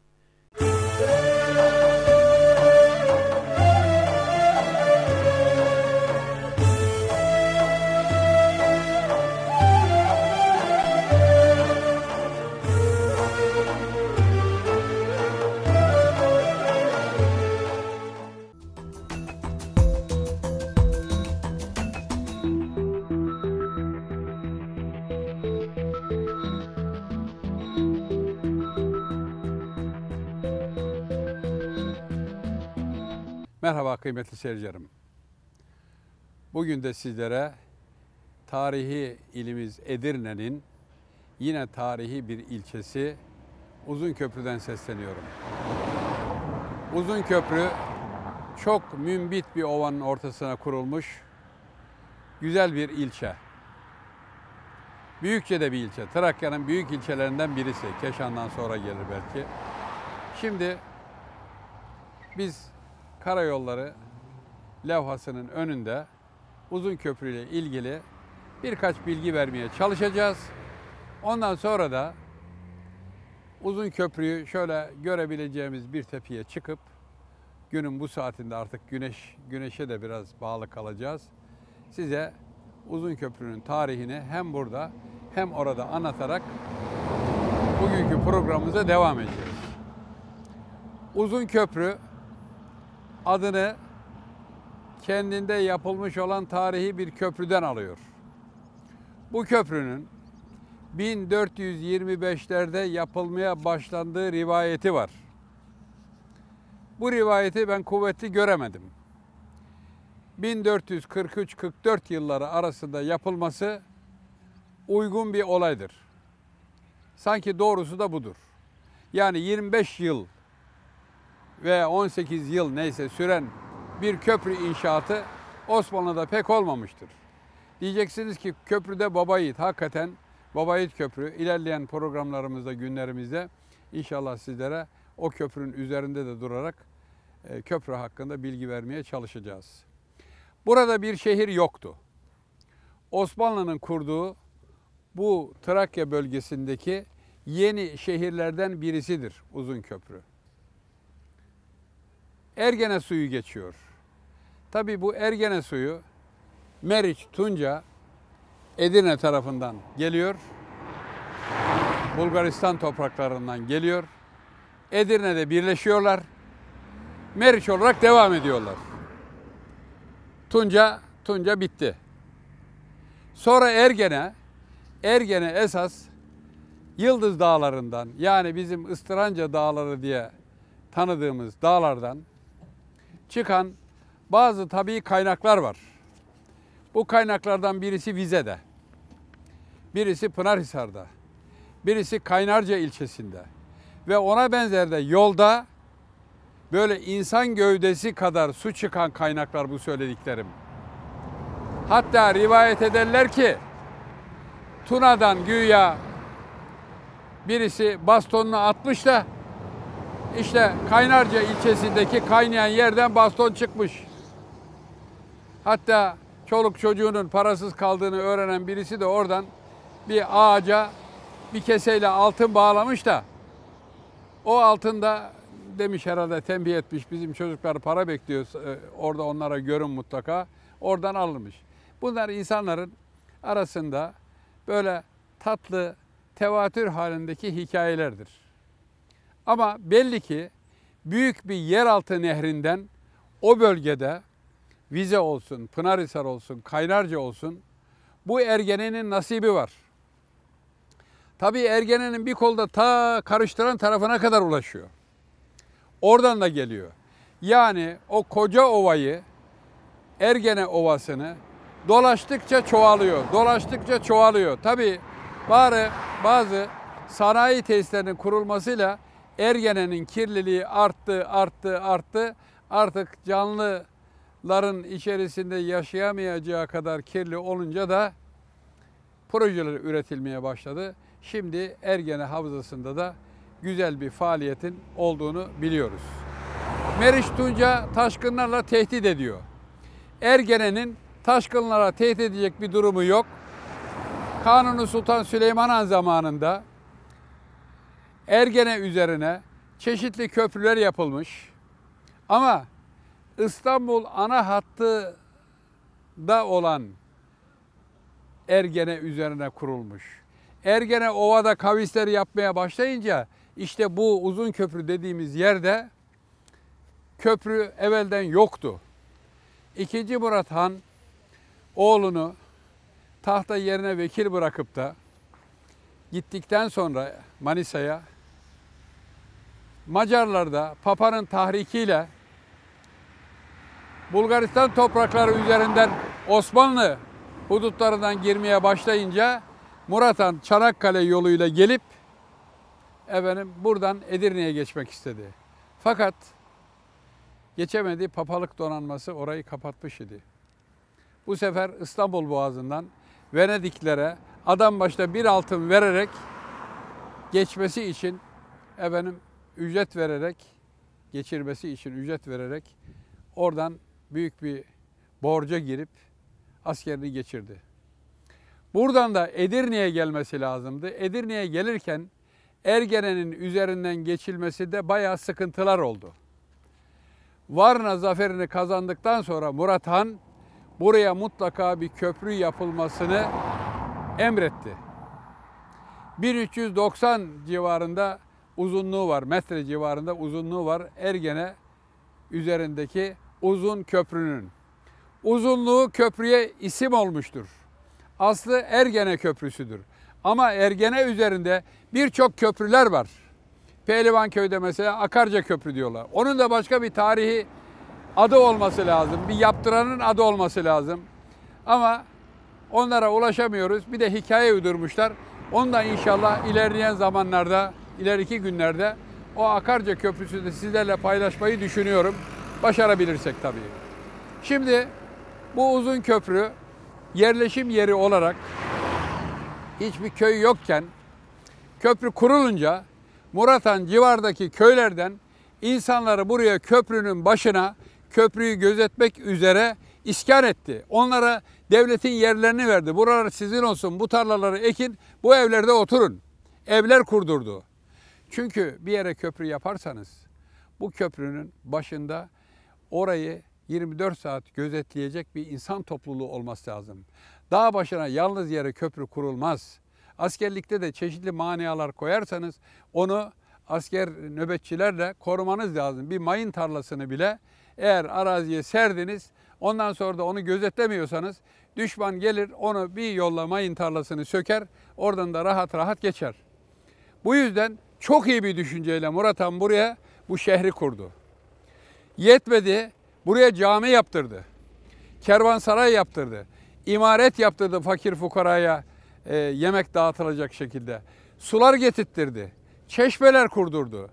Merhaba kıymetli seyircilerim. Bugün de sizlere tarihi ilimiz Edirne'nin yine tarihi bir ilçesi Uzunköprü'den sesleniyorum. Uzunköprü çok mümbit bir ovanın ortasına kurulmuş güzel bir ilçe. Büyükçe de bir ilçe. Trakya'nın büyük ilçelerinden birisi. Keşan'dan sonra gelir belki. Şimdi biz Karayolları levhasının önünde Uzunköprü ile ilgili birkaç bilgi vermeye çalışacağız. Ondan sonra da Uzunköprü'yü şöyle görebileceğimiz bir tepeye çıkıp günün bu saatinde artık güneş güneşe de biraz bağlı kalacağız. Size Uzunköprü'nün tarihini hem burada hem orada anlatarak bugünkü programımıza devam edeceğiz. Uzunköprü adını kendinde yapılmış olan tarihi bir köprüden alıyor. Bu köprünün bin dört yüz yirmi beşlerde yapılmaya başlandığı rivayeti var. Bu rivayeti ben kuvvetli göremedim. bin dört yüz kırk üç kırk dört yılları arasında yapılması uygun bir olaydır. Sanki doğrusu da budur. Yani yirmi beş yıl ve on sekiz yıl neyse süren bir köprü inşaatı Osmanlı'da pek olmamıştır. Diyeceksiniz ki köprüde baba yiğit, hakikaten baba yiğit köprü. İlerleyen programlarımızda, günlerimizde inşallah sizlere o köprünün üzerinde de durarak e, köprü hakkında bilgi vermeye çalışacağız. Burada bir şehir yoktu. Osmanlı'nın kurduğu bu Trakya bölgesindeki yeni şehirlerden birisidir Uzunköprü. Ergene suyu geçiyor. Tabii bu Ergene suyu Meriç, Tunca, Edirne tarafından geliyor. Bulgaristan topraklarından geliyor. Edirne'de birleşiyorlar. Meriç olarak devam ediyorlar. Tunca, Tunca bitti. Sonra Ergene, Ergene esas Yıldız Dağları'ndan, yani bizim İstranca Dağları diye tanıdığımız dağlardan çıkan bazı tabii kaynaklar var. Bu kaynaklardan birisi Vize'de, birisi Pınarhisar'da, birisi Kaynarca ilçesinde, ve ona benzer de yolda böyle insan gövdesi kadar su çıkan kaynaklar bu söylediklerim. Hatta rivayet ederler ki Tuna'dan güya birisi bastonunu atmış da işte Kaynarca ilçesindeki kaynayan yerden baston çıkmış. Hatta çoluk çocuğunun parasız kaldığını öğrenen birisi de oradan bir ağaca bir keseyle altın bağlamış da o altında demiş herhalde, tembih etmiş, bizim çocuklar para bekliyor orada, onlara görün mutlaka, oradan alınmış. Bunlar insanların arasında böyle tatlı tevatür halindeki hikayelerdir. Ama belli ki büyük bir yeraltı nehrinden o bölgede Vize olsun, Pınarhisar olsun, Kaynarca olsun, bu Ergene'nin nasibi var. Tabii Ergene'nin bir kolda ta karıştıran tarafına kadar ulaşıyor. Oradan da geliyor. Yani o koca ovayı, Ergene Ovası'nı dolaştıkça çoğalıyor, dolaştıkça çoğalıyor. Tabii bari bazı sanayi tesislerinin kurulmasıyla Ergene'nin kirliliği arttı, arttı, arttı. Artık canlıların içerisinde yaşayamayacağı kadar kirli olunca da projeler üretilmeye başladı. Şimdi Ergene Havzası'nda da güzel bir faaliyetin olduğunu biliyoruz. Meriç Tunca taşkınlarla tehdit ediyor. Ergene'nin taşkınlara tehdit edecek bir durumu yok. Kanuni Sultan Süleyman Han zamanında Ergene üzerine çeşitli köprüler yapılmış. Ama İstanbul ana hattında olan Ergene üzerine kurulmuş. Ergene Ova'da kavisleri yapmaya başlayınca işte bu Uzunköprü dediğimiz yerde köprü evvelden yoktu. İkinci Murat Han oğlunu tahta yerine vekil bırakıp da gittikten sonra Manisa'ya, Macarlarda Papa'nın tahrikiyle Bulgaristan toprakları üzerinden Osmanlı hudutlarından girmeye başlayınca Murat Han Çanakkale yoluyla gelip efendim buradan Edirne'ye geçmek istedi. Fakat geçemedi, Papalık donanması orayı kapatmış idi. Bu sefer İstanbul Boğazı'ndan Venediklere adam başına bir altın vererek geçmesi için efendim ücret vererek geçirmesi için ücret vererek oradan büyük bir borca girip askerini geçirdi. Buradan da Edirne'ye gelmesi lazımdı. Edirne'ye gelirken Ergene'nin üzerinden geçilmesi de bayağı sıkıntılar oldu. Varna zaferini kazandıktan sonra Murat Han buraya mutlaka bir köprü yapılmasını emretti. bin üç yüz doksan civarında uzunluğu var, metre civarında uzunluğu var Ergene üzerindeki uzun köprünün. Uzunluğu köprüye isim olmuştur. Aslı Ergene Köprüsü'dür. Ama Ergene üzerinde birçok köprüler var. Pehlivanköy'de mesela Akarca Köprü diyorlar. Onun da başka bir tarihi adı olması lazım. Bir yaptıranın adı olması lazım. Ama onlara ulaşamıyoruz. Bir de hikaye uydurmuşlar. Onu da inşallah ilerleyen zamanlarda, ileriki günlerde o Akarca Köprüsü'nü sizlerle paylaşmayı düşünüyorum. Başarabilirsek tabii. Şimdi bu uzun köprü yerleşim yeri olarak hiçbir köy yokken köprü kurulunca Murat Han civardaki köylerden insanları buraya köprünün başına köprüyü gözetmek üzere iskan etti. Onlara devletin yerlerini verdi. Buralar sizin olsun, bu tarlaları ekin, bu evlerde oturun. Evler kurdurdu. Çünkü bir yere köprü yaparsanız bu köprünün başında orayı yirmi dört saat gözetleyecek bir insan topluluğu olması lazım. Dağ başına yalnız yere köprü kurulmaz. Askerlikte de çeşitli manialar koyarsanız onu asker nöbetçilerle korumanız lazım. Bir mayın tarlasını bile eğer araziye serdiniz, ondan sonra da onu gözetlemiyorsanız düşman gelir onu bir yolla mayın tarlasını söker, oradan da rahat rahat geçer. Bu yüzden çok iyi bir düşünceyle Murat Han buraya bu şehri kurdu. Yetmedi, buraya cami yaptırdı, kervansaray yaptırdı, imaret yaptırdı fakir fukaraya e, yemek dağıtılacak şekilde, sular getirttirdi, çeşmeler kurdurdu.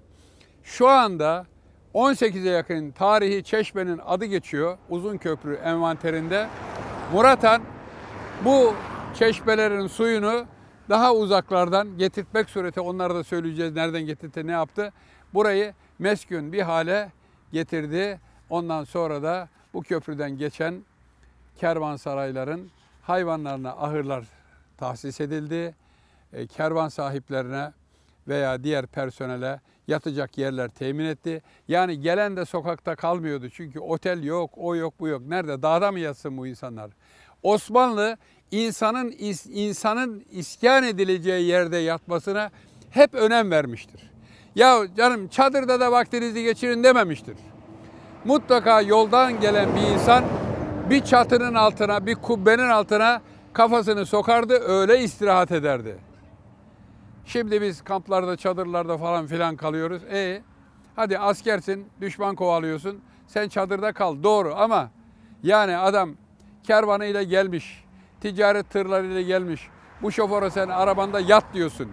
Şu anda on sekize yakın tarihi çeşmenin adı geçiyor Uzunköprü envanterinde. Murat Han bu çeşmelerin suyunu daha uzaklardan getirtmek sureti, onlara da söyleyeceğiz nereden getirtti, ne yaptı. Burayı meskun bir hale getirdi. Ondan sonra da bu köprüden geçen kervansarayların hayvanlarına ahırlar tahsis edildi. E, kervan sahiplerine veya diğer personele yatacak yerler temin etti. Yani gelen de sokakta kalmıyordu. Çünkü otel yok, o yok, bu yok. Nerede? Dağda mı yatsın bu insanlar? Osmanlı insanın is, insanın iskan edileceği yerde yatmasına hep önem vermiştir. Ya canım çadırda da vaktinizi geçirin dememiştir. Mutlaka yoldan gelen bir insan bir çatının altına, bir kubbenin altına kafasını sokardı, öyle istirahat ederdi. Şimdi biz kamplarda, çadırlarda falan filan kalıyoruz. E, hadi askersin, düşman kovalıyorsun, sen çadırda kal, doğru, ama yani adam kervanıyla gelmiş, ticaret tırlarıyla gelmiş, bu şoföre sen arabanda yat diyorsun.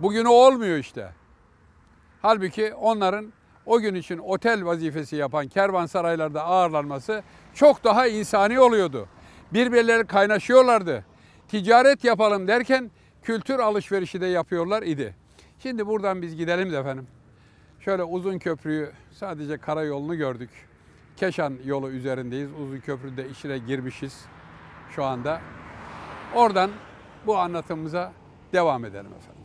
Bugün o olmuyor işte. Halbuki onların o gün için otel vazifesi yapan kervansaraylarda ağırlanması çok daha insani oluyordu. Birbirleri kaynaşıyorlardı. Ticaret yapalım derken kültür alışverişi de yapıyorlar idi. Şimdi buradan biz gidelim de efendim. Şöyle Uzunköprü'yü, sadece karayolunu gördük. Keşan yolu üzerindeyiz. Uzunköprü'de içine girmişiz şu anda. Oradan bu anlatımımıza devam edelim efendim.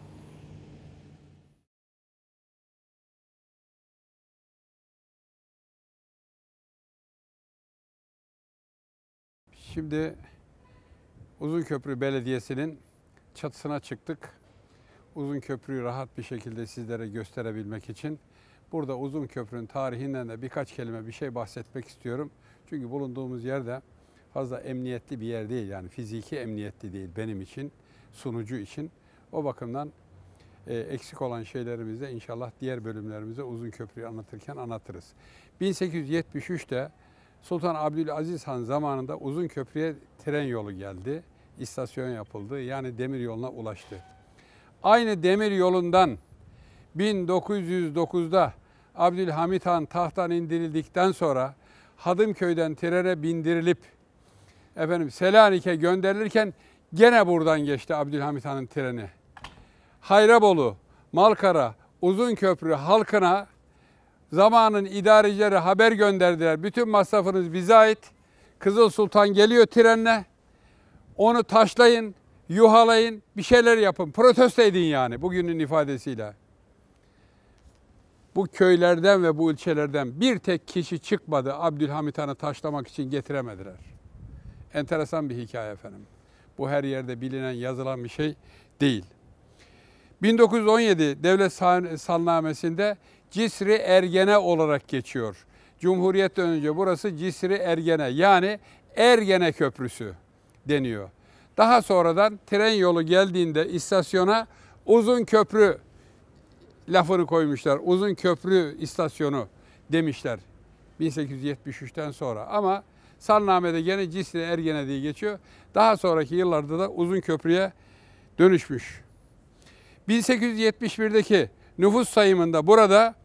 Şimdi Uzunköprü Belediyesi'nin çatısına çıktık. Uzunköprü'yü rahat bir şekilde sizlere gösterebilmek için. Burada Uzunköprü'nün tarihinden de birkaç kelime bir şey bahsetmek istiyorum. Çünkü bulunduğumuz yerde fazla emniyetli bir yer değil. Yani fiziki emniyetli değil benim için, sunucu için. O bakımdan e, eksik olan şeylerimizi de inşallah diğer bölümlerimize Uzunköprü'yü anlatırken anlatırız. bin sekiz yüz yetmiş üç'te Sultan Abdülaziz Han zamanında Uzunköprü'ye tren yolu geldi. İstasyon yapıldı. Yani demir yoluna ulaştı. Aynı demir yolundan bin dokuz yüz dokuz'da Abdülhamid Han tahttan indirildikten sonra Hadımköy'den trene bindirilip efendim Selanik'e gönderilirken gene buradan geçti Abdülhamid Han'ın treni. Hayrabolu, Malkara, Uzunköprü halkına zamanın idarecileri haber gönderdiler. Bütün masrafınız bize ait. Kızıl Sultan geliyor trenle. Onu taşlayın, yuhalayın, bir şeyler yapın. Protesto edin yani bugünün ifadesiyle. Bu köylerden ve bu ilçelerden bir tek kişi çıkmadı. Abdülhamid Han'ı taşlamak için getiremediler. Enteresan bir hikaye efendim. Bu her yerde bilinen, yazılan bir şey değil. bin dokuz yüz on yedi Devlet Salnamesi'nde Cisri Ergene olarak geçiyor. Cumhuriyetten önce burası Cisri Ergene, yani Ergene Köprüsü deniyor. Daha sonradan tren yolu geldiğinde istasyona Uzunköprü lafını koymuşlar. Uzunköprü istasyonu demişler bin sekiz yüz yetmiş üç'ten sonra, ama Salname'de gene Cisri Ergene diye geçiyor. Daha sonraki yıllarda da Uzunköprü'ye dönüşmüş. bin sekiz yüz yetmiş bir'deki nüfus sayımında burada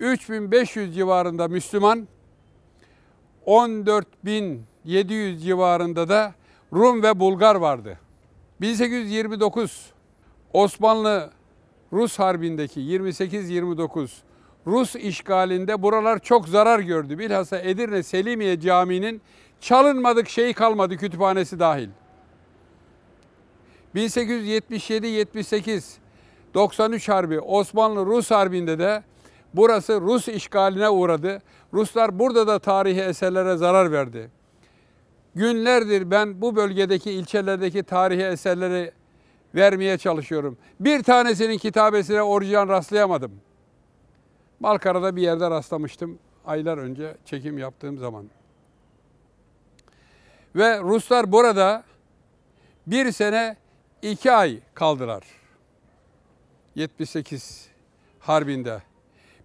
üç bin beş yüz civarında Müslüman, on dört bin yedi yüz civarında da Rum ve Bulgar vardı. bin sekiz yüz yirmi dokuz Osmanlı-Rus Harbi'ndeki yirmi sekiz yirmi dokuz Rus işgalinde buralar çok zarar gördü. Bilhassa Edirne Selimiye Camii'nin çalınmadık şeyi kalmadı, kütüphanesi dahil. bin sekiz yüz yetmiş yedi yetmiş sekiz doksan üç Harbi, Osmanlı-Rus Harbi'nde de burası Rus işgaline uğradı. Ruslar burada da tarihi eserlere zarar verdi. Günlerdir ben bu bölgedeki ilçelerdeki tarihi eserleri vermeye çalışıyorum. Bir tanesinin kitabesine orijinal rastlayamadım. Malkara'da bir yerde rastlamıştım aylar önce çekim yaptığım zaman. Ve Ruslar burada bir sene iki ay kaldılar. yetmiş sekiz Harbi'nde.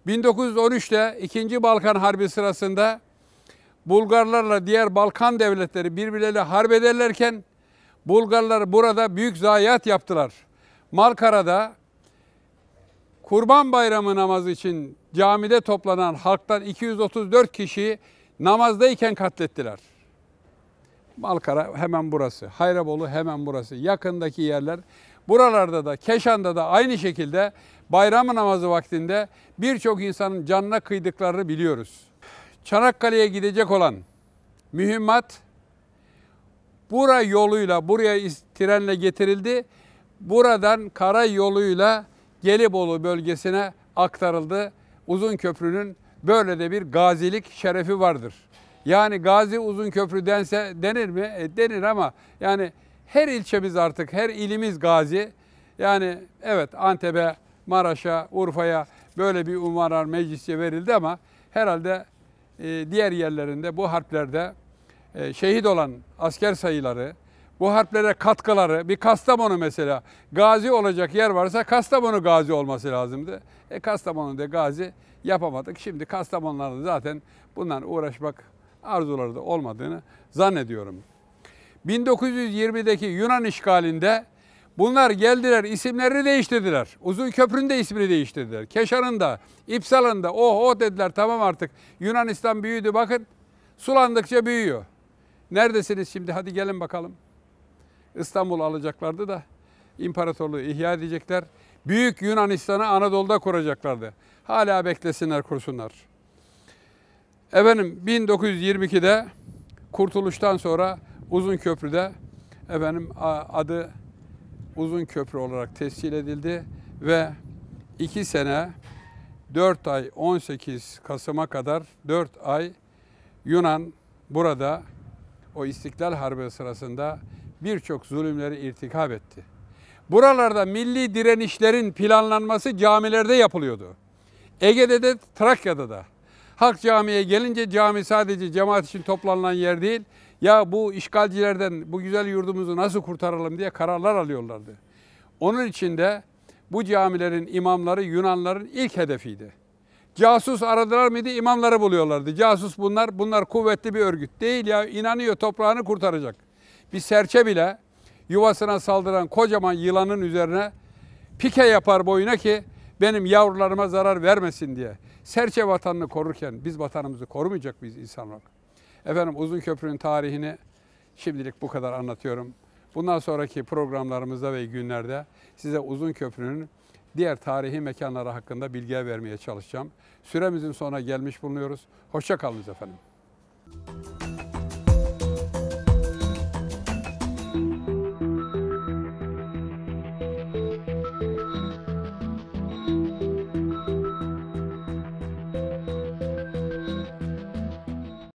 bin dokuz yüz on üç'te ikinci Balkan Harbi sırasında Bulgarlarla diğer Balkan devletleri birbirleriyle harp ederlerken Bulgarlar burada büyük zayiat yaptılar. Malkara'da Kurban Bayramı namazı için camide toplanan halktan iki yüz otuz dört kişi namazdayken katlettiler. Malkara hemen burası, Hayrabolu hemen burası, yakındaki yerler. Buralarda da, Keşan'da da aynı şekilde bayram namazı vaktinde birçok insanın canına kıydıklarını biliyoruz. Çanakkale'ye gidecek olan mühimmat, Bura yoluyla, buraya trenle getirildi. Buradan kara yoluyla Gelibolu bölgesine aktarıldı. Uzunköprü'nün böyle de bir gazilik şerefi vardır. Yani Gazi Uzunköprü dense denir mi? E, denir ama yani her ilçemiz artık, her ilimiz gazi. Yani evet Antep'e, Maraş'a, Urfa'ya böyle bir unvanlar meclise verildi ama herhalde e, diğer yerlerinde bu harplerde e, şehit olan asker sayıları, bu harplere katkıları, bir Kastamonu mesela, gazi olacak yer varsa Kastamonu gazi olması lazımdı. E Kastamonu'da gazi yapamadık. Şimdi Kastamonularda zaten bundan uğraşmak arzuları da olmadığını zannediyorum. bin dokuz yüz yirmideki Yunan işgalinde bunlar geldiler, isimlerini değiştirdiler. Uzunköprü'nün de ismini değiştirdiler. Keşan'ın da, İpsal'ın da, oh oh dediler, tamam artık Yunanistan büyüdü, bakın sulandıkça büyüyor. Neredesiniz şimdi, hadi gelin bakalım. İstanbul'u alacaklardı da imparatorluğu ihya edecekler. Büyük Yunanistan'ı Anadolu'da kuracaklardı. Hala beklesinler, kursunlar. Efendim bin dokuz yüz yirmi ikide kurtuluştan sonra Uzunköprü'de efendim adı Uzunköprü olarak tescil edildi ve iki sene dört ay on sekiz Kasım'a kadar dört ay Yunan burada o İstiklal Harbi sırasında birçok zulümleri irtikap etti. Buralarda milli direnişlerin planlanması camilerde yapılıyordu. Ege'de de, Trakya'da da. Halk camiye gelince cami sadece cemaat için toplanılan yer değil, ya bu işgalcilerden bu güzel yurdumuzu nasıl kurtaralım diye kararlar alıyorlardı. Onun için de bu camilerin imamları Yunanların ilk hedefiydi. Casus aradılar mıydı? İmamları buluyorlardı. Casus bunlar, bunlar kuvvetli bir örgüt değil ya, inanıyor toprağını kurtaracak. Bir serçe bile yuvasına saldıran kocaman yılanın üzerine pike yapar boyuna ki benim yavrularıma zarar vermesin diye. Serçe vatanını korurken biz vatanımızı korumayacak mıyız insanlar? Efendim Uzunköprü'nün tarihini şimdilik bu kadar anlatıyorum. Bundan sonraki programlarımızda ve günlerde size Uzunköprü'nün diğer tarihi mekanları hakkında bilgi vermeye çalışacağım. Süremizin sonuna gelmiş bulunuyoruz. Hoşça kalınız efendim.